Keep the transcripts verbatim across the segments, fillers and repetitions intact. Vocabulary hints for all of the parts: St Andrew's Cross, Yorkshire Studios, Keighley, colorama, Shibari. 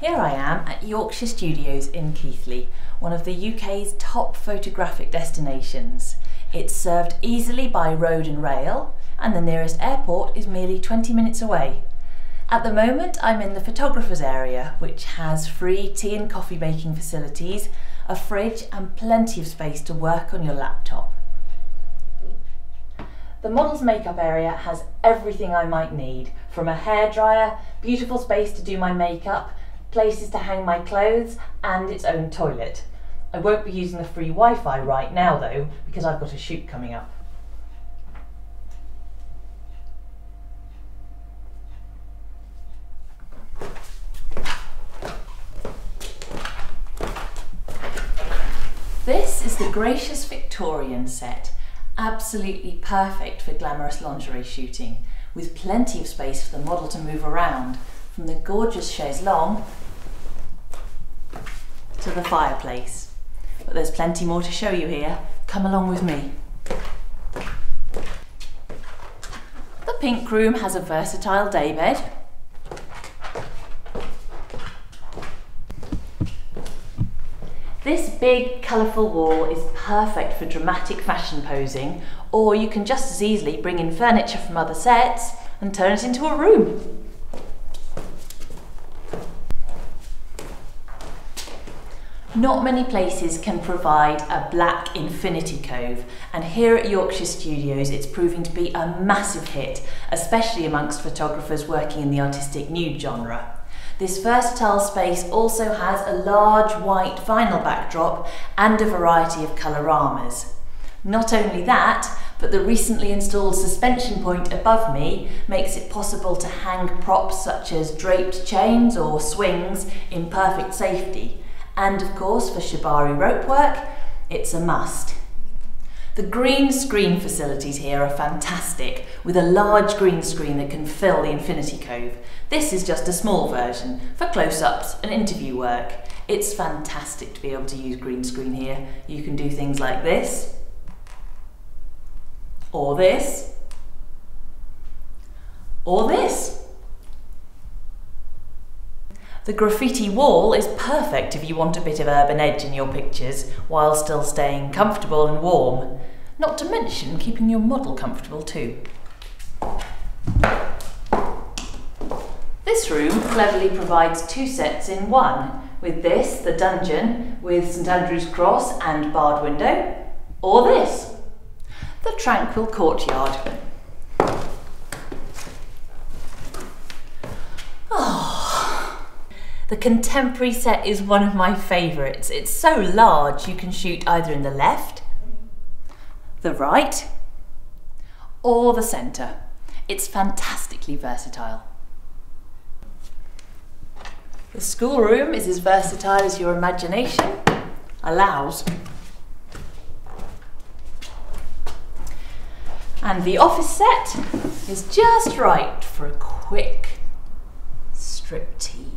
Here I am at Yorkshire Studios in Keighley, one of the U K's top photographic destinations. It's served easily by road and rail, and the nearest airport is merely twenty minutes away. At the moment I'm in the photographer's area, which has free tea and coffee making facilities, a fridge and plenty of space to work on your laptop. The models makeup area has everything I might need, from a hairdryer, beautiful space to do my makeup, places to hang my clothes and its own toilet. I won't be using the free Wi-Fi right now though, because I've got a shoot coming up. This is the Gracious Victorian set. Absolutely perfect for glamorous lingerie shooting, with plenty of space for the model to move around, from the gorgeous chaise longue to the fireplace. But there's plenty more to show you here. Come along with me. The pink room has a versatile daybed, this big colourful wall is perfect for dramatic fashion posing, or you can just as easily bring in furniture from other sets and turn it into a room. Not many places can provide a black infinity cove, and here at Yorkshire Studios it's proving to be a massive hit, especially amongst photographers working in the artistic nude genre. This versatile space also has a large white vinyl backdrop and a variety of coloramas. Not only that, but the recently installed suspension point above me makes it possible to hang props such as draped chains or swings in perfect safety. And of course, for Shibari rope work, it's a must. The green screen facilities here are fantastic, with a large green screen that can fill the infinity cove. This is just a small version for close-ups and interview work. It's fantastic to be able to use green screen here. You can do things like this, or this, or this. The graffiti wall is perfect if you want a bit of urban edge in your pictures while still staying comfortable and warm, not to mention keeping your model comfortable too. This room cleverly provides two sets in one, with this, the dungeon, with St Andrew's Cross and barred window, or this, the tranquil courtyard. The contemporary set is one of my favourites. It's so large you can shoot either in the left, the right, or the centre. It's fantastically versatile. The schoolroom is as versatile as your imagination allows. And the office set is just right for a quick striptease.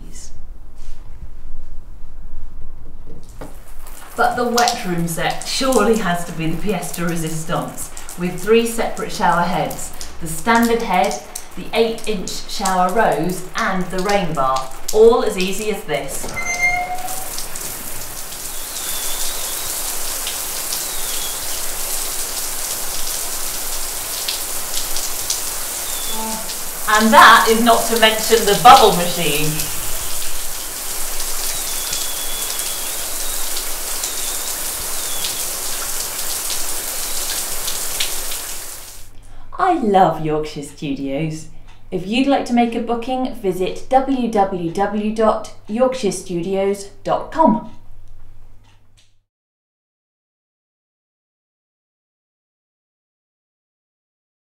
But the wet room set surely has to be the pièce de résistance, with three separate shower heads, the standard head, the eight inch shower rose and the rain bar, all as easy as this. And that is not to mention the bubble machine. I love Yorkshire Studios. If you'd like to make a booking, visit w w w dot yorkshire studios dot com.